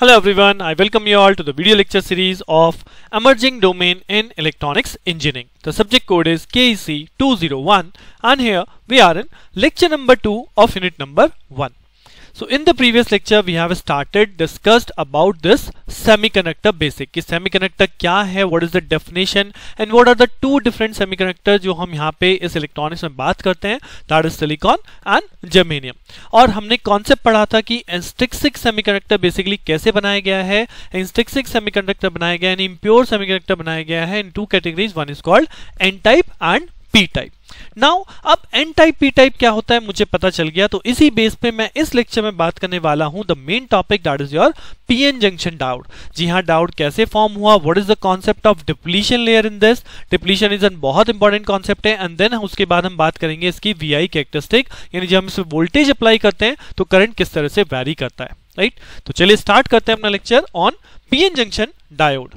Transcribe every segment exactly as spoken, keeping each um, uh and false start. Hello everyone, I welcome you all to the video lecture series of Emerging Domain in Electronics Engineering. The subject code is K E C two zero one and here we are in lecture number two of unit number one. So in the previous lecture we have started discussed about this semiconductor basic. कि semiconductor क्या है, what is the definition and what are the two different semiconductors जो हम यहाँ पे इस electronics में बात करते हैं, that is silicon and germanium. और हमने concept पढ़ा था कि intrinsic semiconductor basically कैसे बनाया गया है, intrinsic semiconductor बनाया गया है, impure semiconductor बनाया गया है in two categories, one is called N-type and P-type. Now, अब N-type, P-type क्या होता है मुझे पता चल गया, तो इसी बेस पे मैं इस लेक्चर में बात करने वाला हूँ the main topic that is your P N junction diode. जी हाँ, diode कैसे form हुआ, what is the concept of depletion layer in this? Depletion is an बहुत important concept है and then उसके बाद हम बात करेंगे इसकी V I characteristic, यानी जब हम इसमें voltage apply करते हैं तो current किस तरह से vary करता है, right? तो चलिए start करते हैं अपना lecture on P N junction diode.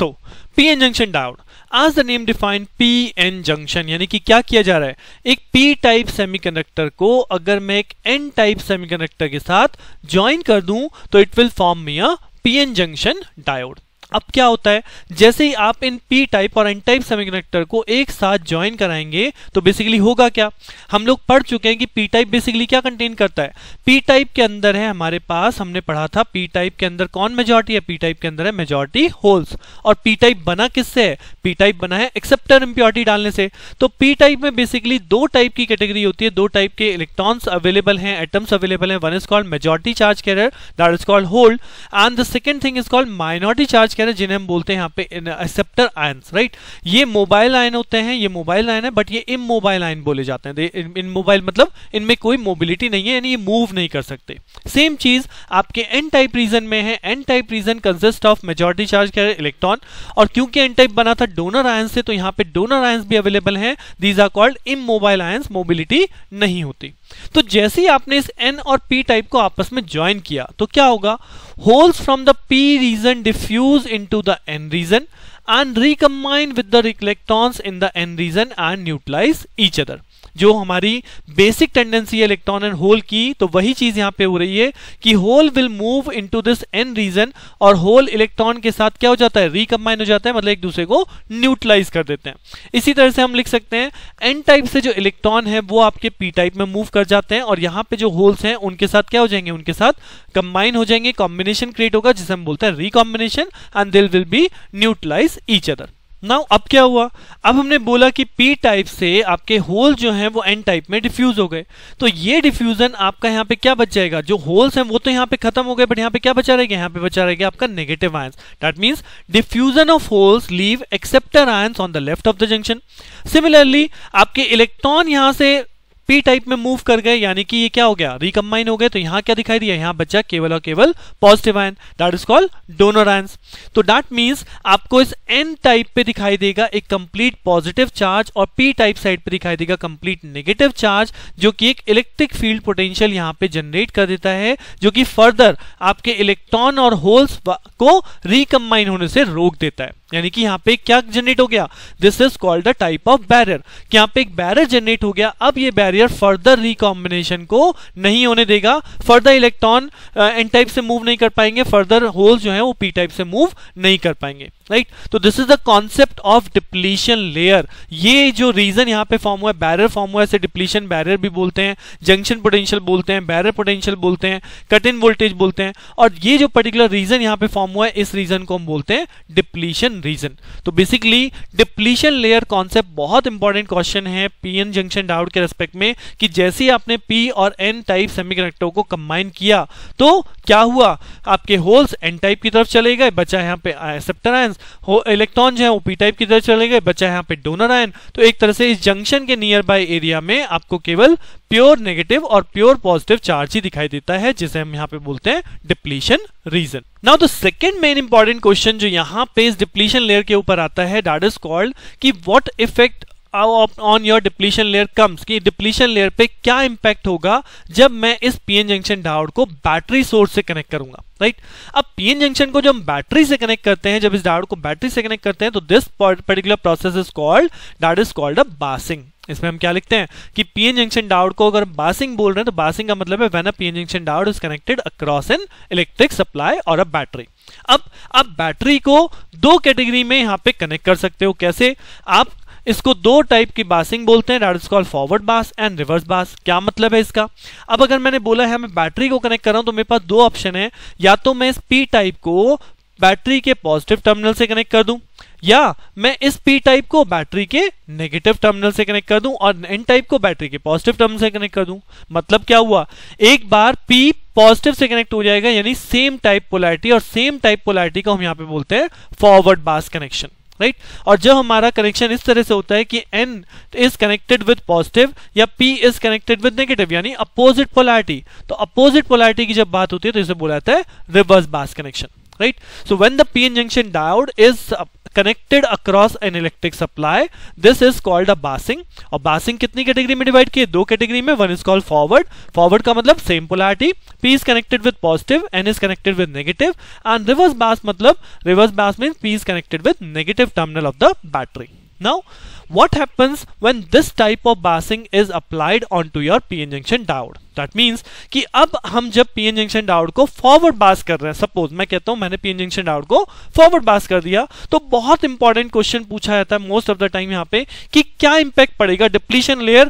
So, P N junction diode. As the name defined, P N junction यानी कि क्या किया जा रहा है, एक P-type semiconductor को अगर मैं एक N-type semiconductor के साथ join कर दूं तो it will form me a P N junction diode. अब क्या होता है, जैसे ही आप इन P-type और N-type semiconductor को एक साथ join कराएंगे तो basically होगा क्या, हम लोग पढ़ चुके हैं कि P-type basically क्या contain करता है. P-type के अंदर है हमारे पास, हमने पढ़ा था P-type के अंदर कौन majority है, P-type के अंदर है majority holes. और P-type बना किससे है, P-type बना है acceptor impurity डालने से. तो P-type में basically दो type की category होती है, दो type के electrons available हैं, atoms available हैं. One is called majority charge carrier, that is called hole, and the second thing is called minority charge carrier, जिन्हें हम बोलते हैं यहाँ पे acceptor ions, right? ये mobile ion होते हैं, ये mobile ion है, but ये immobile ion बोले जाते हैं. Immobile मतलब इनमें कोई mobility नहीं है, यानी ये move नहीं कर सकते. Same चीज आपके N-type region में है. N-type region consists of majority charge carrier electron, और क्योंकि N-type बना था donor ions से, तो यहाँ पे donor ions भी available हैं. These are called immobile ions, mobility नहीं होती. तो जैसे ही आपने इस N और P टाइप को आपस में ज्वाइन किया तो क्या होगा, holes from the P region diffuse into the N region and recombine with the electrons in the N region and neutralise each other. जो हमारी बेसिक टेंडेंसी है इलेक्ट्रॉन एंड होल की, तो वही चीज यहाँ पे हो रही है कि hole will move into this N region और होल इलेक्ट्रॉन के साथ क्या हो जाता है, रिकम्बाइन हो जाता है, मतलब एक दूसरे को न्यूट्रलाइज कर देते हैं. इसी तरह से हम लिख सकते हैं N टाइप से जो इलेक्ट्रॉन है वो आपके P टाइप में मूव कर जाते हैं और यहाँ पे जो होल्स हैं उनके साथ क्या हो जाएंगे, उनके साथ कंबाइन हो जाएंगे, कॉम्बिनेशन क्रिएट होगा जिसे हम बोलते हैं recombination and they will be neutralise each other. Now अब क्या हुआ, अब हमने बोला कि P टाइप से आपके होल जो हैं वो N टाइप में डिफ्यूज हो गए, तो ये डिफ्यूजन आपका यहाँ पे क्या बच जाएगा, जो होल्स हैं वो तो यहाँ पे खत्म हो गए, बट यहाँ पे क्या बचा रहेगा, यहाँ पे बचा रहेगा आपका negative ions. That means diffusion of holes leave acceptor ions on the left of the junction. Similarly आपके इलेक्ट्रॉन यहाँ से P टाइप में मूव कर गए, यानी कि ये क्या हो गया, रिकम्बाइन हो गए, तो यहाँ क्या दिखाई दिया, यहाँ बचा केवल और केवल positive ion, that is called donor ions. तो दैट मींस आपको इस N टाइप पे दिखाई देगा एक कंप्लीट पॉजिटिव चार्ज और P टाइप साइड पे दिखाई देगा कंप्लीट नेगेटिव चार्ज, जो कि एक इलेक्ट्रिक फील्ड पोटेंशियल यहाँ पे जनरेट कर देता है, जो कि फर्दर आपके इलेक्ट्रॉन और होल्स को रिकम्बाइन होने से रोक देता है. यानी कि यहाँ पे क्या जनरेट हो गया, this is called the type of barrier, कि यहाँ पे एक बैरियर जनरेट हो गया. अब ये बैरियर फर्दर रिकॉम्बिनेशन को नहीं होने देगा, फर्दर इलेक्ट्रॉन एन टाइप से मूव नहीं कर पाएंगे, फर्दर होल्स जो है वो पी टाइप से मूव नहीं कर पाएंगे, राइट? तो this is the concept of depletion layer. ये जो रीजन यहाँ पे फॉर्म हुआ है, बैरियर फॉर्म हुआ है, इसे डिप्लीशन बैरियर भी बोलते हैं, जंक्शन पोटेंशियल बोलते हैं, बैरियर पोटेंशियल बोलते हैं, कट इन वोल्टेज बोलते हैं, और ये जो पर्टिकुलर रीजन यहाँ पे फॉर्म हुआ है इस रीजन को हम बोलते हैं डिप्लीशन रीजन. तो बेसिकली डिप्लीशन लेयर कॉन्सेप्ट बहुत इंपॉर्टेंट क्वेश्चन है पीएन जंक्शन डायोड के रेस्पेक्ट में, कि जैसे ही आपने P और N टाइप सेमीकंडक्टर को कंबाइन किया तो क्या हुआ, आपके होल्स N टाइप की तरफ चले गए, बचा यहाँ पे एक्सेप्टर आयंस, इलेक्ट्रॉन जो है वो P टाइप की तरफ चले गए, बचा यहाँ पे डोनर आयन. तो एक तरह से इस जंक्शन के नियर बाय एरिया में आपको केवल प्योर नेगेटिव और प्योर पॉजिटिव चार्ज ही दिखाई देता है, जिसे हम यहाँ पे बोलते हैं depletion region. Now the second main important question जो यहाँ पे इस डिप्लीशन लेयर के ऊपर आता है, दैट इज कॉल्ड कि what effect on your depletion layer comes, कि डिप्लीशन लेयर पे क्या इंपैक्ट होगा जब मैं इस पीएन जंक्शन डायोड को बैटरी सोर्स से कनेक्ट करूंगा, राइट? अब पीएन जंक्शन को जब हम बैटरी से कनेक्ट करते हैं, जब इस डायोड को बैटरी से कनेक्ट करते हैं, तो this particular process is called, that is called a biasing. इसमें हम क्या लिखते हैं कि पीएन जंक्शन डायोड को अगर बासिंग बोल रहे हैं तो बासिंग का मतलब है when a PN junction diode is connected across an electric supply और अ बैटरी। अब आप बैटरी को दो कैटेगरी में यहां पे कनेक्ट कर सकते हो। कैसे? आप इसको दो टाइप की बासिंग बोलते हैं, that is called forward bias and reverse bias. क्या मतलब है इसका? अब अगर मैंने बोला है मैं बैटरी को कनेक्ट कर रहा हूं तो मेरे पास दो ऑप्शन है, या तो मैं इस पी टाइप को बैटरी के पॉजिटिव टर्मिनल से कनेक्ट कर दूं या मैं इस पी टाइप को बैटरी के नेगेटिव टर्मिनल से कनेक्ट कर दूं और एन टाइप को बैटरी के पॉजिटिव टर्मिनल से कनेक्ट कर दूं। मतलब क्या हुआ, एक बार पी पॉजिटिव से कनेक्ट हो जाएगा यानी सेम टाइप पोलैरिटी, और सेम टाइप पोलैरिटी को हम यहां पे बोलते हैं फॉरवर्ड बास कनेक्शन, राइट। और जब हमारा कनेक्शन इस तरह से होता है कि N is connected with positive या P is connected with negative यानी अपोजिट पोलैरिटी, तो अपोजिट पोलैरिटी की जब बात होती है तो इसे बोला जाता है reverse bias connection, right. So when the PN junction diode is connected across an electric supply this is called a biasing. और बासिंग कितनी कैटेगरी में डिवाइड किए? दो कैटेगरी में। One is called forward, forward का मतलब same polarity, P is connected with positive, N is connected with negative, and reverse bias मतलब reverse bias means P is connected with negative terminal of the battery. Now, what happens when this type of basing is applied onto your P N junction diode? That means कि अब हम जब P N junction diode को forward bus कर रहे हैं, suppose मैं कहता हूं मैंने P N junction diode को forward bus कर दिया, तो बहुत important question पूछा जाता है most of the time यहाँ पे कि क्या impact पड़ेगा, depletion layer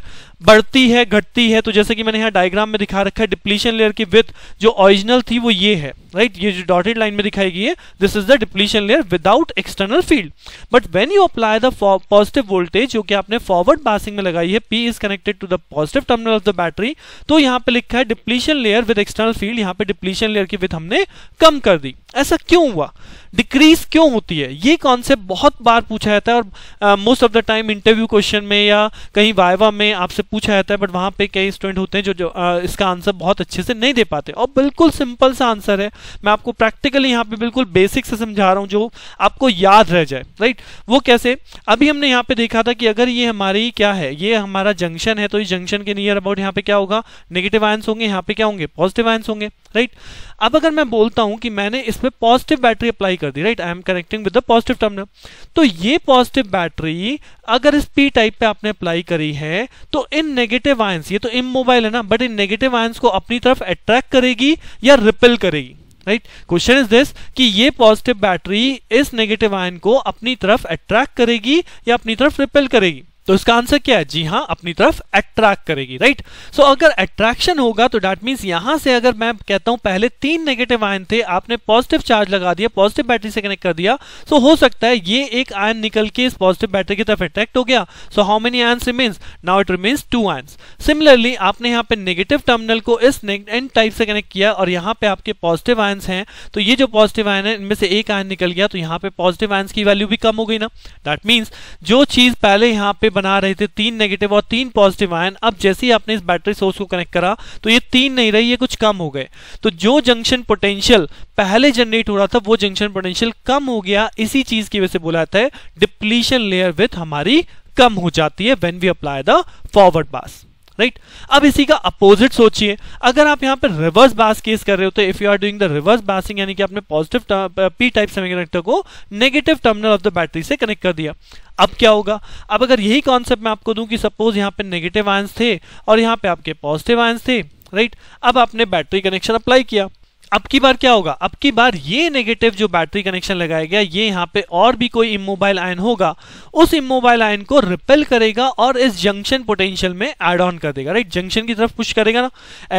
बढ़ती है घटती है। तो जैसे कि मैंने यहाँ डायग्राम में दिखा रखा है डिप्लीशन लेयर की विथ जो ओरिजिनल थी वो ये है, राइट right? ये जो डॉटेड लाइन में दिखाई गई है this is the depletion layer without external field. But when you apply the positive voltage जो कि आपने फॉरवर्ड बासिंग में लगाई है, P is connected to the positive terminal of the battery, तो यहाँ पे लिखा है depletion layer with external field, यहाँ पे डिप्लीशन लेयर की विथ हमने कम कर दी। ऐसा क्यों हुआ, डिक्रीज क्यों होती है? ये कॉन्सेप्ट बहुत बार पूछा जाता है और most of the time interview question में या कहीं वाइवा में आपसे पूछा जाता है, बट वहां पे कई स्टूडेंट होते हैं जो, जो आ, इसका आंसर बहुत अच्छे से नहीं दे पाते। और बिल्कुल सिंपल सा आंसर है, मैं आपको प्रैक्टिकली यहाँ पे बिल्कुल बेसिक से समझा रहा हूँ जो आपको याद रह जाए, राइट। वो कैसे? अभी हमने यहाँ पे देखा था कि अगर ये हमारी क्या है, ये हमारा जंक्शन है, तो इस जंक्शन के नियर अबाउट यहाँ पे क्या होगा, नेगेटिव आयंस होंगे, यहाँ पे क्या होंगे, पॉजिटिव आयंस होंगे, राइट। अब अगर मैं बोलता हूँ कि मैंने इस पे पॉजिटिव बैटरी अप्लाई कर दी, right, I am connecting with the positive terminal, तो ये पॉजिटिव बैटरी अगर इस पी टाइप पे आपने अप्लाई करी है तो इन नेगेटिव आयंस, ये तो इमोबाइल है ना, बट इन नेगेटिव आयंस को अपनी तरफ अट्रैक्ट करेगी या रिपेल करेगी, राइट। क्वेश्चन इज दिस कि ये पॉजिटिव बैटरी इस नेगेटिव आयन को अपनी तरफ अट्रैक्ट करेगी या अपनी तरफ रिपेल करेगी? तो इसका आंसर क्या है, जी हां, अपनी तरफ अट्रैक्ट करेगी, राइट। सो अगर अट्रैक्शन होगा तो डैट मींस यहां से अगर मैं कहता हूं पहले तीन नेगेटिव आयन थे, आपने पॉजिटिव चार्ज लगा दिया, पॉजिटिव बैटरी से कनेक्ट कर दिया, सो so हो सकता है ये एक आयन निकल के इस पॉजिटिव बैटरी की तरफ अट्रैक्ट हो गया। So how many ions remains, now it remains two ions. Similarly आपने यहाँ पे नेगेटिव टर्मिनल को इस एन टाइप से कनेक्ट किया और यहाँ पे आपके पॉजिटिव आयंस हैं, तो ये जो पॉजिटिव आयन है इनमें से एक आयन निकल गया, तो यहाँ पे पॉजिटिव आयंस की वैल्यू भी कम हो गई ना। डैट मीन्स जो चीज पहले यहाँ पे बना रहे थे तीन नेगेटिव और तीन पॉजिटिव आयन, अब जैसे ही आपने इस बैटरी सोर्स को कनेक्ट करा तो ये तीन नहीं रही, ये कुछ कम हो गए। तो जो जंक्शन पोटेंशियल पहले जनरेट हो रहा था वो जंक्शन पोटेंशियल कम हो गया। इसी चीज की वजह से बोला जाता है डिप्लीशन लेयर विथ हमारी कम हो जाती है when we apply the forward bias, right right? अब इसी का अपोजिट सोचिए, अगर आप यहाँ पे रिवर्स बास केस कर रहे हो तो if you are doing the reverse biasing यानी कि आपने पॉजिटिव पी टाइप सेमीकंडक्टर को negative terminal of the battery से कनेक्ट कर दिया, अब क्या होगा? अब अगर यही कॉन्सेप्ट मैं आपको दूं कि सपोज यहाँ पे नेगेटिव आयंस थे और यहाँ पे आपके पॉजिटिव आयंस थे, राइट right? अब आपने बैटरी कनेक्शन अप्लाई किया, अब की बार क्या होगा? अब की बार ये नेगेटिव जो बैटरी कनेक्शन लगाया गया ये यहाँ पे और भी कोई इमोबाइल आयन होगा, उस इमोबाइल आयन को रिपेल करेगा और इस जंक्शन पोटेंशियल में ऐड ऑन कर देगा, राइट, जंक्शन की तरफ पुश करेगा ना।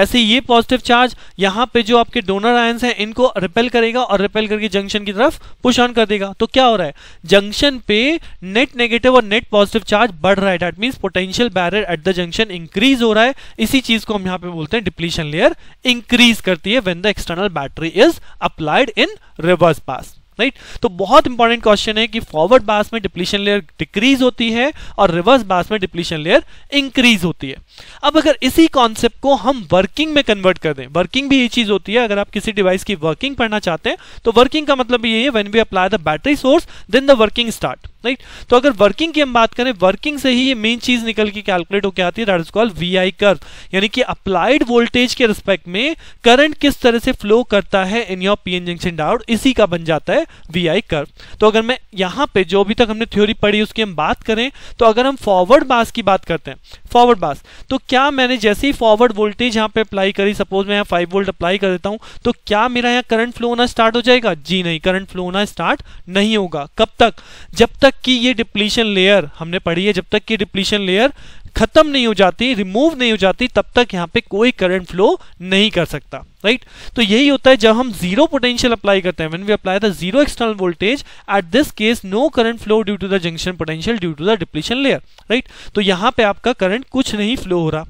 ऐसे ये पॉजिटिव चार्ज यहाँ पे जो आपके डोनर आयंस हैं इनको रिपेल करेगा और रिपेल करके जंक्शन की तरफ पुश ऑन कर देगा। तो क्या हो रहा है, जंक्शन पे नेट नेगेटिव और नेट पॉजिटिव चार्ज बढ़ रहा है, that means potential barrier at the junction increase हो रहा है। इसी चीज को हम यहाँ पे बोलते हैं डिप्लीशन लेयर इंक्रीज करती है when the external battery is applied in reverse bias, right. तो बहुत इंपॉर्टेंट क्वेश्चन है कि फॉरवर्ड बास में डिप्लीशन लेयर डिक्रीज होती है और रिवर्स बास में डिप्लीशन लेयर इंक्रीज होती है। अब अगर इसी कॉन्सेप्ट को हम वर्किंग में कन्वर्ट कर दें, वर्किंग भी ये चीज होती है, अगर आप किसी डिवाइस की वर्किंग पढ़ना चाहते हैं तो वर्किंग का मतलब ये है when we apply the battery source then the working start, right. तो अगर वर्किंग की हम बात करें, वर्किंग से ही ये मेन चीज निकल के कैलकुलेट होकर आती है, that is called VI curve, यानी कि अप्लाइड वोल्टेज के रिस्पेक्ट में करंट किस तरह से फ्लो करता है in your PN junction diode, इसी का बन जाता है वीआई कर्व। तो अगर मैं यहां पे जो अभी तक हमने थ्योरी पढ़ी उसकी हम बात करें, तो अगर हम फॉरवर्ड बास की बात करते हैं, फॉरवर्ड बास, तो क्या मैंने जैसे ही फॉरवर्ड वोल्टेज यहां पे अप्लाई करी, सपोज मैं यहां फाइव वोल्ट अप्लाई कर देता हूं, तो क्या मेरा यहां करंट फ्लो होना स्टार्ट हो जाएगा? जी नहीं, करंट फ्लो होना स्टार्ट नहीं होगा। कब तक? जब तक कि ये डिप्लीशन लेयर हमने पढ़ी है, जब तक कि डिप्लीशन लेयर खत्म नहीं हो जाती, रिमूव नहीं हो जाती, तब तक यहां पे कोई करंट फ्लो नहीं कर सकता, राइट। तो यही होता है जब हम जीरो पोटेंशियल अप्लाई करते हैं, when we apply the zero external voltage, at this case no current flow due to the junction potential due to the depletion layer, right. तो यहां पे आपका करंट कुछ नहीं फ्लो हो रहा।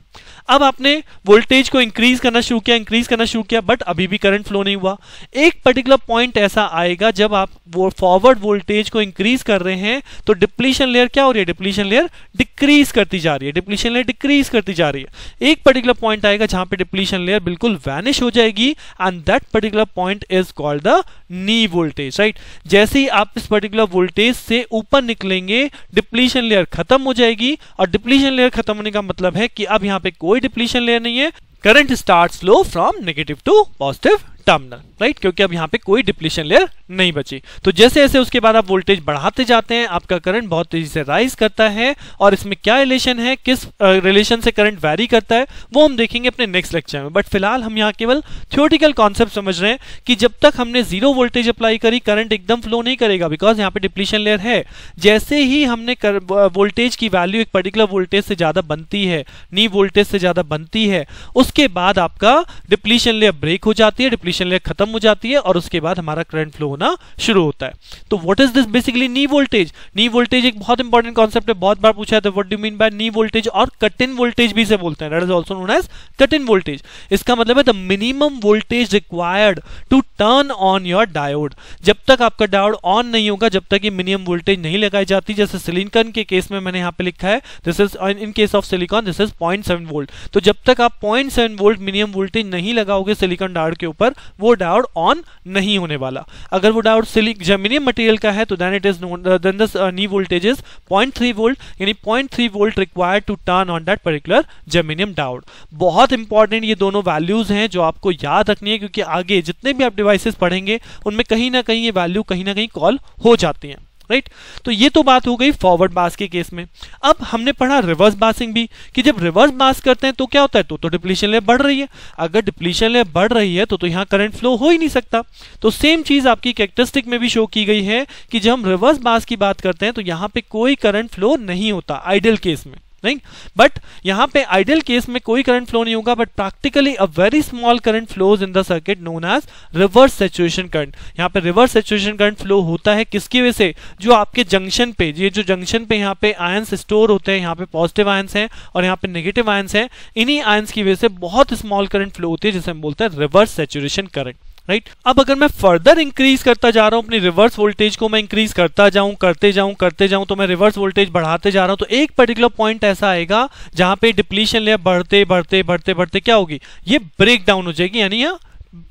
अब आपने वोल्टेज को इंक्रीज करना शुरू किया, इंक्रीज करना शुरू किया, बट अभी भी करंट फ्लो नहीं हुआ। एक पर्टिकुलर पॉइंट ऐसा आएगा जब आप वो फॉरवर्ड वोल्टेज को इंक्रीज कर रहे हैं, तो डिप्लीशन लेयर क्या हो रही है? डिप्लीशन लेयर डिक्रीज करती जा रही है, डिप्लीशन लेयर डिक्रीज करती जा रही है। एक पर्टिकुलर पॉइंट आएगा जहां पे डिप्लीशन लेयर बिल्कुल वैनिश हो जाएगी, and that particular point is called the knee voltage, right. जैसे ही आप इस पर्टिकुलर वोल्टेज से ऊपर निकलेंगे, डिप्लीशन लेयर खत्म हो जाएगी, और डिप्लीशन लेयर खत्म होने का मतलब है कि अब यहां पे कोई डिप्लीशन लेयर नहीं है, current starts flow from negative to positive terminal, right, क्योंकि अब यहां पे कोई डिप्लीशन लेयर नहीं बची। तो जैसे जैसे उसके बाद आप वोल्टेज बढ़ाते जाते हैं, आपका करंट बहुत तेजी से राइज करता है, और इसमें क्या रिलेशन है, किस रिलेशन से करंट वैरी करता है, वो हम देखेंगे अपने नेक्स्ट लेक्चर में। बट फिलहाल हम यहाँ केवल थ्योरेटिकल कॉन्सेप्ट समझ रहे हैं कि जब तक हमने जीरो वोल्टेज अप्लाई करी, करंट एकदम फ्लो नहीं करेगा, बिकॉज यहाँ पे डिप्लीशन लेयर है। जैसे ही हमने वोल्टेज की वैल्यू एक पर्टिकुलर वोल्टेज से ज्यादा बनती है, नी वोल्टेज से ज्यादा बनती है, उसके बाद आपका डिप्लीशन लेयर ब्रेक हो जाती है, डिप्लीशन लेयर खत्म हो जाती है, और उसके बाद हमारा करंट फ्लो होना शुरू होता है। तो what is this basically knee voltage? Knee voltage एक बहुत इंपॉर्टेंट कॉन्सेप्ट है, बहुत बार पूछा जाता है, what do you mean by knee voltage, और कट इन वोल्टेज भी इसे बोलते हैं, that is also known as cut in voltage. इसका मतलब है the minimum voltage required to turn on your diode. जब तक आपका डायोड ऑन नहीं होगा, जब तक ये मिनिमम वोल्टेज नहीं लगाई जाती, जैसे सिलिकॉन के केस में मैंने यहाँ पे लिखा है, this is in case of silicon this is point seven volt. तो जब तक आप point seven volt minimum voltage नहीं लगाओगे सिलिकॉन डायोड के ऊपर, वो डायोड ऑन नहीं होने वाला। अगर वो डायोड सिलिक जर्मेनियम मटेरियल का है, तो then it is then this knee voltage is point three volt, यानी point three volt required to turn on that particular germanium diode. बहुत इंपॉर्टेंट ये दोनों वैल्यूज हैं जो आपको याद रखनी है, क्योंकि आगे जितने भी आप डिवाइसेस पढ़ेंगे उनमें कहीं ना कहीं ये वैल्यू कहीं ना कहीं कॉल हो जाती है, राइट। तो ये तो बात हो गई फॉरवर्ड बास के केस में। अब हमने पढ़ा रिवर्स बासिंग भी, कि जब रिवर्स बास करते हैं तो क्या होता है, तो तो डिप्लीशन लेयर बढ़ रही है। अगर डिप्लीशन लेयर बढ़ रही है तो तो यहां करंट फ्लो हो ही नहीं सकता। तो सेम चीज आपकी कैरेक्टरिस्टिक में भी शो की गई है कि जब हम रिवर्स बास की बात करते हैं तो यहां पे कोई करंट फ्लो नहीं होता आइडियल केस में, नहीं, बट यहाँ पे आइडियल केस में कोई करंट फ्लो नहीं होगा, but practically a very small current flows in the circuit known as reverse saturation current. यहाँ पे रिवर्स सैचुरेशन करंट फ्लो होता है किसकी वजह से, जो आपके जंक्शन पे, ये जो जंक्शन पे यहाँ पे आयंस स्टोर होते हैं, यहाँ पे पॉजिटिव आयंस हैं और यहाँ पे नेगेटिव आयंस हैं, इन्हीं आयंस की वजह से बहुत स्मॉल करंट फ्लो होती है, जिसे हम बोलते हैं रिवर्स सैचुरेशन करंट, राइट। अब अगर मैं फर्दर इंक्रीज करता जा रहा हूं अपनी रिवर्स वोल्टेज को, मैं इंक्रीज करता जाऊं करते जाऊं करते जाऊं तो मैं रिवर्स वोल्टेज बढ़ाते जा रहा हूं, तो एक पर्टिकुलर पॉइंट ऐसा आएगा जहां पे डिप्लीशन लेयर बढ़ते बढ़ते बढ़ते बढ़ते क्या होगी, ये ब्रेक डाउन हो जाएगी, यानी यह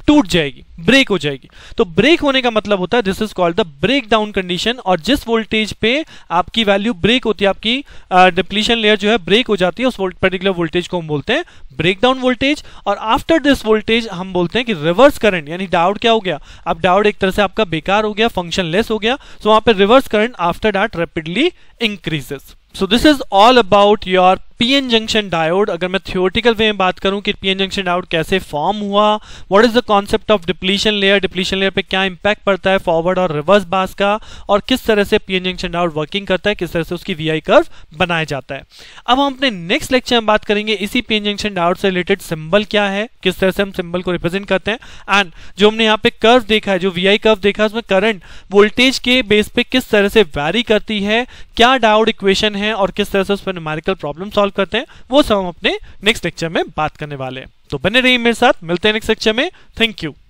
टूट जाएगी, ब्रेक हो जाएगी। तो ब्रेक होने का मतलब होता है this is called the break down condition, और जिस वोल्टेज पे आपकी वैल्यू ब्रेक होती है, आपकी डिप्लीशन लेयर जो है ब्रेक हो जाती है, उस पर्टिकुलर वोल्टेज को हम बोलते हैं ब्रेक डाउन वोल्टेज। और आफ्टर दिस वोल्टेज हम बोलते हैं कि रिवर्स करंट, यानी डायोड क्या हो गया, अब डायोड एक तरह से आपका बेकार हो गया, फंक्शन लेस हो गया, सो वहां पर reverse current after that rapidly increases. So this is all about your PN junction diode. अगर मैं थियोरेटिकल वे में बात करूं कि पीएन जंक्शन डायोड कैसे फॉर्म हुआ, what is the concept of depletion layer, depletion layer पे क्या इंपैक्ट पड़ता है फॉरवर्ड और रिवर्स बास का, और किस तरह से पीएन जंक्शन डायोड वर्किंग करता है, किस तरह से उसकी वीआई कर्व बनाया जाता है। अब हम अपने नेक्स्ट लेक्चर में बात करेंगे इसी पीएन जंक्शन डायोड से रिलेटेड सिंबल क्या है, किस तरह से हम सिंबल को रिप्रेजेंट करते हैं, एंड जो हमने यहाँ पे कर्व देखा है, जो वीआई कर्व देखा है, उसमें करंट वोल्टेज के बेस पे किस तरह से वैरी करती है, क्या डायोड इक्वेशन है, और किस तरह से उस पर न्यूमेरिकल प्रॉब्लम सॉल्व करते हैं, वो सब हम अपने नेक्स्ट लेक्चर में बात करने वाले हैं। तो बने रहिए मेरे साथ, मिलते हैं नेक्स्ट लेक्चर में। Thank you.